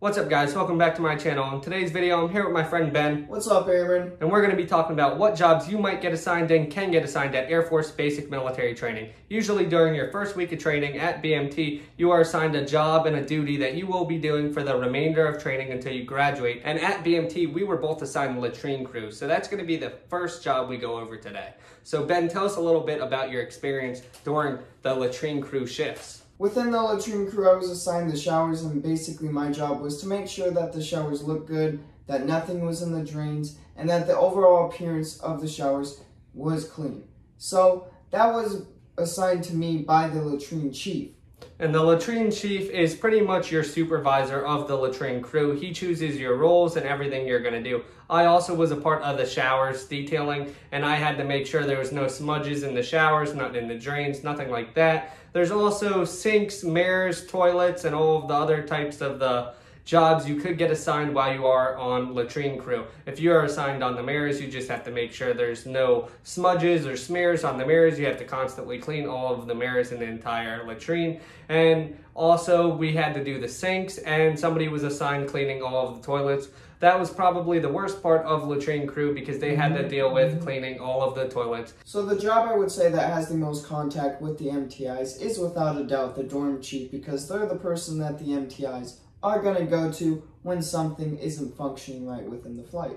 What's up guys, welcome back to my channel. In today's video, I'm here with my friend Ben. What's up, Aaron? And we're going to be talking about what jobs you might get assigned and can get assigned at Air Force Basic Military Training. Usually during your first week of training at BMT, you are assigned a job and a duty that you will be doing for the remainder of training until you graduate. And at BMT, we were both assigned the latrine crew. So that's going to be the first job we go over today. So Ben, tell us a little bit about your experience during the latrine crew shifts. Within the latrine crew, I was assigned the showers, and basically my job was to make sure that the showers looked good, that nothing was in the drains, and that the overall appearance of the showers was clean. So that was assigned to me by the latrine chief. And the latrine chief is pretty much your supervisor of the latrine crew. He chooses your roles and everything you're going to do. I also was a part of the showers detailing, and I had to make sure there was no smudges in the showers, nothing in the drains, nothing like that. There's also sinks, mirrors, toilets, and all of the other types of the jobs you could get assigned while you are on latrine crew. If you are assigned on the mirrors, you just have to make sure there's no smudges or smears on the mirrors. You have to constantly clean all of the mirrors in the entire latrine. And also we had to do the sinks, and somebody was assigned cleaning all of the toilets. That was probably the worst part of latrine crew because they had to deal with cleaning all of the toilets. So the job I would say that has the most contact with the MTIs is without a doubt the dorm chief, because they're the person that the MTIs are going to go to when something isn't functioning right within the flight.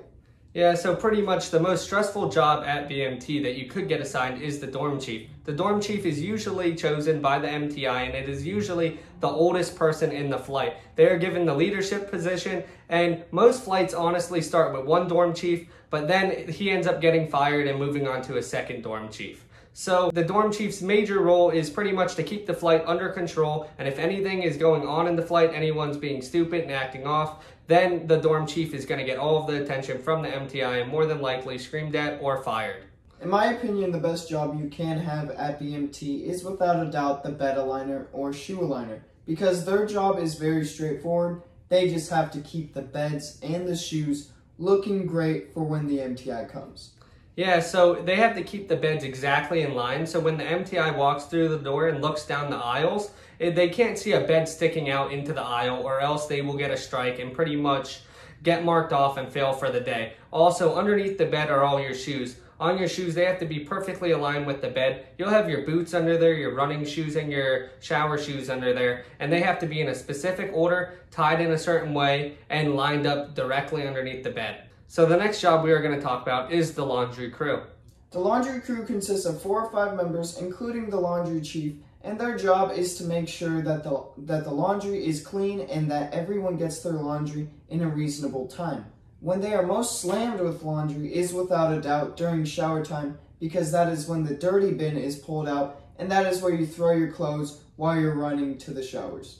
Yeah, so pretty much the most stressful job at BMT that you could get assigned is the dorm chief. The dorm chief is usually chosen by the MTI, and it is usually the oldest person in the flight. They are given the leadership position, and most flights honestly start with one dorm chief, but then he ends up getting fired and moving on to a second dorm chief. So the dorm chief's major role is pretty much to keep the flight under control, and if anything is going on in the flight, anyone's being stupid and acting off, then the dorm chief is going to get all of the attention from the MTI and more than likely screamed at or fired. In my opinion, the best job you can have at BMT is without a doubt the bed aligner or shoe aligner, because their job is very straightforward. They just have to keep the beds and the shoes looking great for when the MTI comes. Yeah, so they have to keep the beds exactly in line. So when the MTI walks through the door and looks down the aisles, they can't see a bed sticking out into the aisle, or else they will get a strike and pretty much get marked off and fail for the day. Also, underneath the bed are all your shoes. On your shoes, they have to be perfectly aligned with the bed. You'll have your boots under there, your running shoes, and your shower shoes under there. And they have to be in a specific order, tied in a certain way, and lined up directly underneath the bed. So the next job we are going to talk about is the laundry crew. The laundry crew consists of 4 or 5 members, including the laundry chief, and their job is to make sure that the laundry is clean and that everyone gets their laundry in a reasonable time. When they are most slammed with laundry is without a doubt during shower time, because that is when the dirty bin is pulled out, and that is where you throw your clothes while you're running to the showers.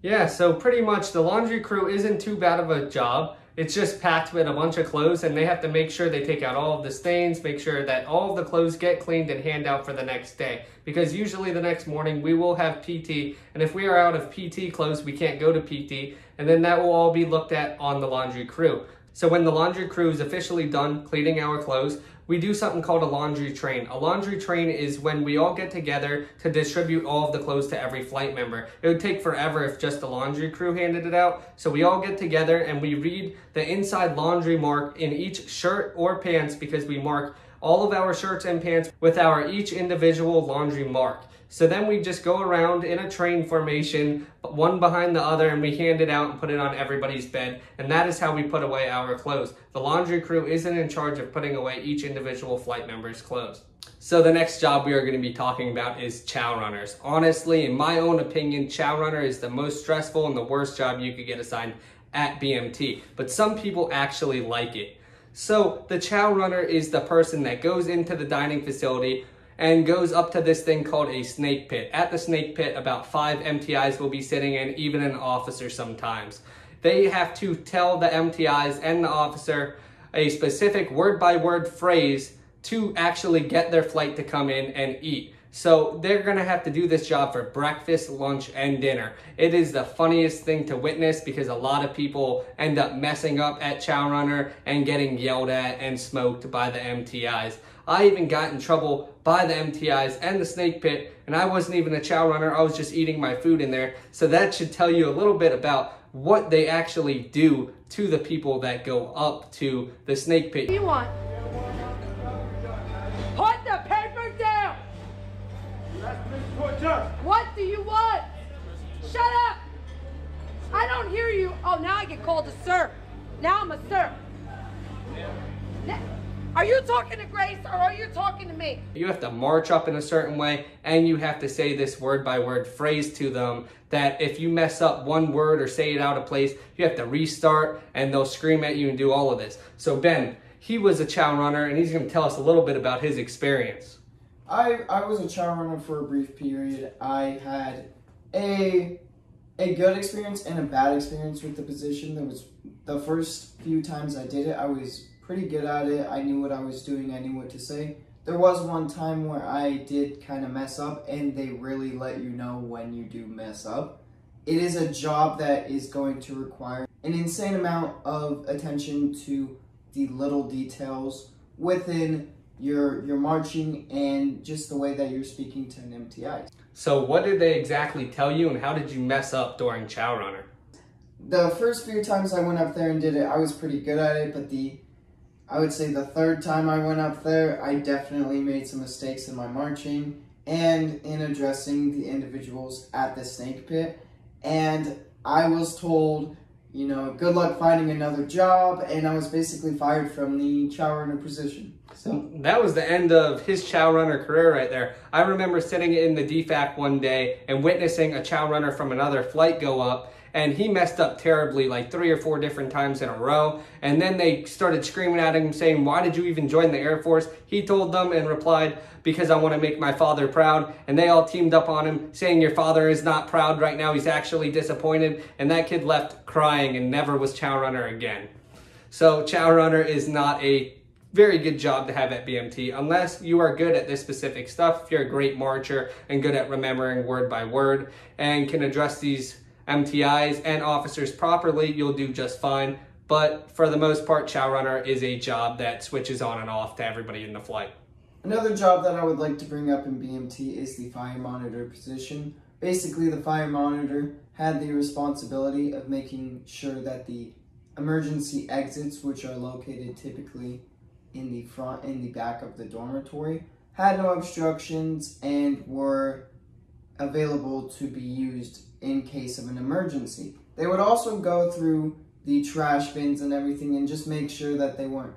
Yeah, so pretty much the laundry crew isn't too bad of a job. It's just packed with a bunch of clothes, and they have to make sure they take out all of the stains, make sure that all of the clothes get cleaned and hand out for the next day. Because usually the next morning we will have PT, and if we are out of PT clothes, we can't go to PT, and then that will all be looked at on the laundry crew. So when the laundry crew is officially done cleaning our clothes, we do something called a laundry train. A laundry train is when we all get together to distribute all of the clothes to every flight member. It would take forever if just the laundry crew handed it out. So we all get together and we read the inside laundry mark in each shirt or pants, because we mark all of our shirts and pants with our each individual laundry mark. So then we just go around in a train formation, one behind the other, and we hand it out and put it on everybody's bed. And that is how we put away our clothes. The laundry crew isn't in charge of putting away each individual flight member's clothes. So the next job we are going to be talking about is chow runners. Honestly, in my own opinion, chow runner is the most stressful and the worst job you could get assigned at BMT. But some people actually like it. So the chow runner is the person that goes into the dining facility and goes up to this thing called a snake pit. At the snake pit, about 5 MTIs will be sitting in, even an officer sometimes. They have to tell the MTIs and the officer a specific word-by-word phrase to actually get their flight to come in and eat. So they're gonna have to do this job for breakfast, lunch, and dinner. It is the funniest thing to witness, because a lot of people end up messing up at chow runner and getting yelled at and smoked by the MTIs. I even got in trouble by the MTIs and the snake pit, and I wasn't even a chow runner, I was just eating my food in there. So that should tell you a little bit about what they actually do to the people that go up to the snake pit. What do you want? Put the paper down! What do you want? Shut up! I don't hear you. Oh, now I get called a sir. Now I'm a sir. Are you talking to Grace or are you talking to me? You have to march up in a certain way and you have to say this word by word phrase to them that if you mess up one word or say it out of place, you have to restart and they'll scream at you and do all of this. So Ben, he was a chow runner and he's going to tell us a little bit about his experience. I was a chow runner for a brief period. I had a good experience and a bad experience with the position. That was the first few times I did it, I was pretty good at it. I knew what I was doing. I knew what to say. There was one time where I did kind of mess up, and they really let you know when you do mess up. It is a job that is going to require an insane amount of attention to the little details within your marching and just the way that you're speaking to an MTI. So what did they exactly tell you, and how did you mess up during Chow Runner? The first few times I went up there and did it, I was pretty good at it, but I would say the third time I went up there, I definitely made some mistakes in my marching and in addressing the individuals at the snake pit. And I was told, you know, good luck finding another job. And I was basically fired from the chow runner position. So that was the end of his chow runner career right there. I remember sitting in the DFAC one day and witnessing a chow runner from another flight go up. And he messed up terribly like 3 or 4 different times in a row. And then they started screaming at him saying, why did you even join the Air Force? He told them and replied, because I want to make my father proud. And they all teamed up on him saying, your father is not proud right now. He's actually disappointed. And that kid left crying and never was chow runner again. So chow runner is not a very good job to have at BMT unless you are good at this specific stuff. If you're a great marcher and good at remembering word by word and can address these MTIs and officers properly, you'll do just fine. But for the most part, chow runner is a job that switches on and off to everybody in the flight. Another job that I would like to bring up in BMT is the fire monitor position. Basically, the fire monitor had the responsibility of making sure that the emergency exits, which are located typically in the front and the back of the dormitory, had no obstructions and were available to be used in case of an emergency. They would also go through the trash bins and everything and just make sure that they weren't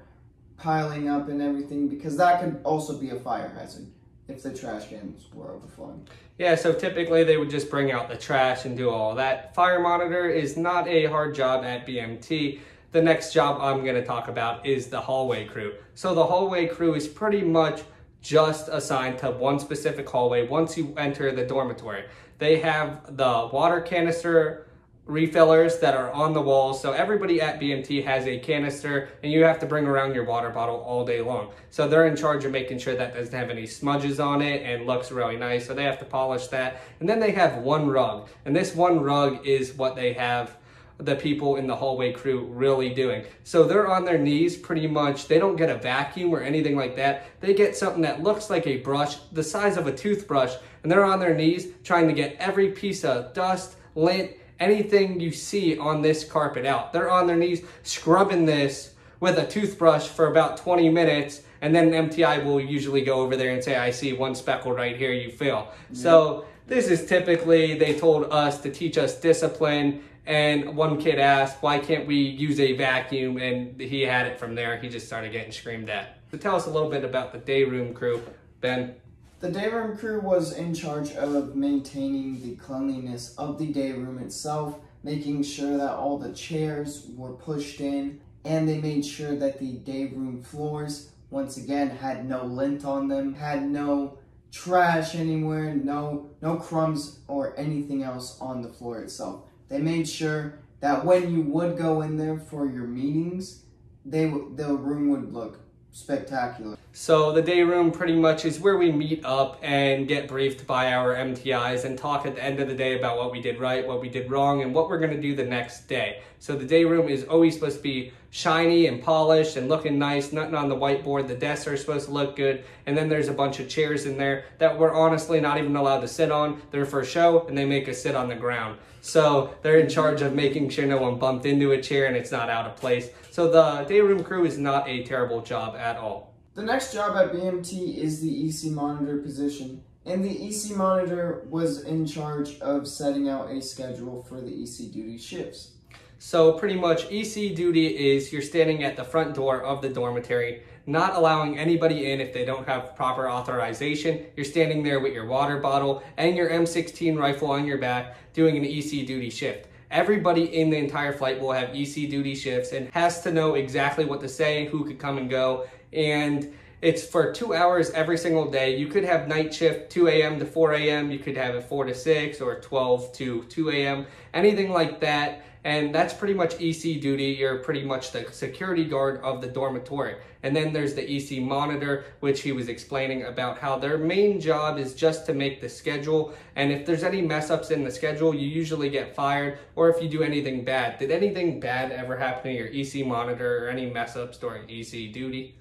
piling up and everything, because that could also be a fire hazard if the trash bins were overflowing. Yeah, so typically they would just bring out the trash and do all that. Fire monitor is not a hard job at BMT. The next job I'm going to talk about is the hallway crew. So the hallway crew is pretty much just assigned to one specific hallway once you enter the dormitory. They have the water canister refillers that are on the walls. So everybody at BMT has a canister and you have to bring around your water bottle all day long. So they're in charge of making sure that doesn't have any smudges on it and looks really nice. So they have to polish that. And then they have one rug. And this one rug is what they have the people in the hallway crew really doing. So they're on their knees pretty much. They don't get a vacuum or anything like that. They get something that looks like a brush, the size of a toothbrush, and they're on their knees trying to get every piece of dust, lint, anything you see on this carpet out. They're on their knees scrubbing this with a toothbrush for about 20 minutes, and then an MTI will usually go over there and say, I see one speckle right here, you fail. Yeah. So this is typically, they told us to teach us discipline. And one kid asked, why can't we use a vacuum? And he had it from there. He just started getting screamed at. So tell us a little bit about the day room crew, Ben. The day room crew was in charge of maintaining the cleanliness of the day room itself, making sure that all the chairs were pushed in, and they made sure that the day room floors, once again, had no lint on them, had no trash anywhere, no crumbs or anything else on the floor itself. They made sure that when you would go in there for your meetings, the room would look spectacular. So the day room pretty much is where we meet up and get briefed by our MTIs and talk at the end of the day about what we did right, what we did wrong, and what we're going to do the next day. So the day room is always supposed to be shiny and polished and looking nice, nothing on the whiteboard. The desks are supposed to look good. And then there's a bunch of chairs in there that we're honestly not even allowed to sit on. They're for show and they make us sit on the ground. So they're in charge of making sure no one bumped into a chair and it's not out of place. So the day room crew is not a terrible job at all. The next job at BMT is the EC monitor position, and the EC monitor was in charge of setting out a schedule for the EC duty shifts. So pretty much EC duty is you're standing at the front door of the dormitory, not allowing anybody in if they don't have proper authorization. You're standing there with your water bottle and your M16 rifle on your back doing an EC duty shift. Everybody in the entire flight will have EC duty shifts and has to know exactly what to say, who could come and go. And it's for 2 hours every single day. You could have night shift 2 a.m. to 4 a.m. You could have it 4 to 6 or 12 to 2 a.m. Anything like that. And that's pretty much EC duty. You're pretty much the security guard of the dormitory. And then there's the EC monitor, which he was explaining about how their main job is just to make the schedule. And if there's any mess ups in the schedule, you usually get fired, or if you do anything bad. Did anything bad ever happen to your EC monitor or any mess ups during EC duty?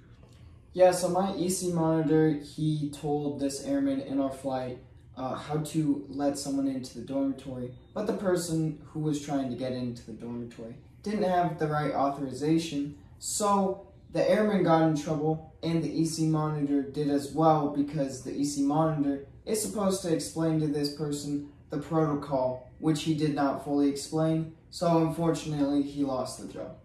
Yeah, so my EC monitor, he told this airman in our flight how to let someone into the dormitory, but the person who was trying to get into the dormitory didn't have the right authorization, so the airman got in trouble and the EC monitor did as well, because the EC monitor is supposed to explain to this person the protocol, which he did not fully explain, so unfortunately he lost the job.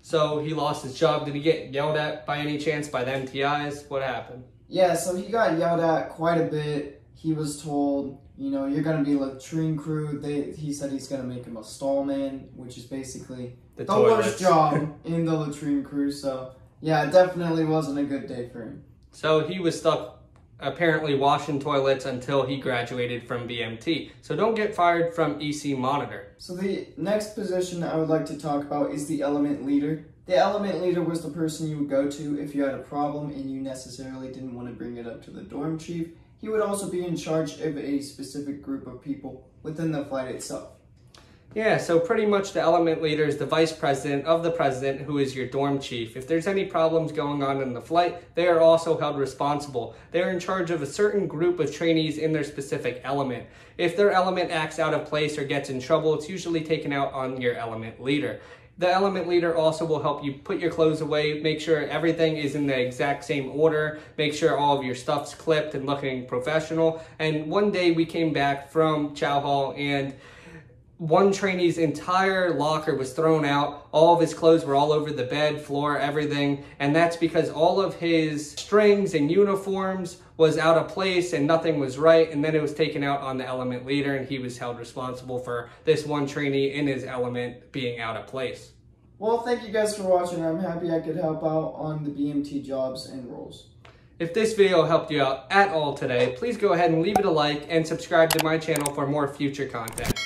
So he lost his job. Did he get yelled at by any chance by the MTIs? What happened? Yeah, so he got yelled at quite a bit. He was told, you know, you're going to be latrine crew. He said he's going to make him a stallman, which is basically the worst job in the latrine crew. So yeah, it definitely wasn't a good day for him. So he was stuck apparently washing toilets until he graduated from BMT. So don't get fired from EC monitor. So the next position I would like to talk about is the element leader. The element leader was the person you would go to if you had a problem and you necessarily didn't want to bring it up to the dorm chief. He would also be in charge of a specific group of people within the flight itself. Yeah, so pretty much the element leader is the vice president of the president, who is your dorm chief. If there's any problems going on in the flight, they are also held responsible. They're in charge of a certain group of trainees in their specific element. If their element acts out of place or gets in trouble, it's usually taken out on your element leader. The element leader also will help you put your clothes away, make sure everything is in the exact same order, make sure all of your stuff's clipped and looking professional. And one day we came back from Chow Hall and one trainee's entire locker was thrown out. All of his clothes were all over the bed, floor, everything. And that's because all of his strings and uniforms was out of place and nothing was right. And then it was taken out on the element leader, and he was held responsible for this one trainee in his element being out of place. Well, thank you guys for watching. I'm happy I could help out on the BMT jobs and roles. If this video helped you out at all today, please go ahead and leave it a like and subscribe to my channel for more future content.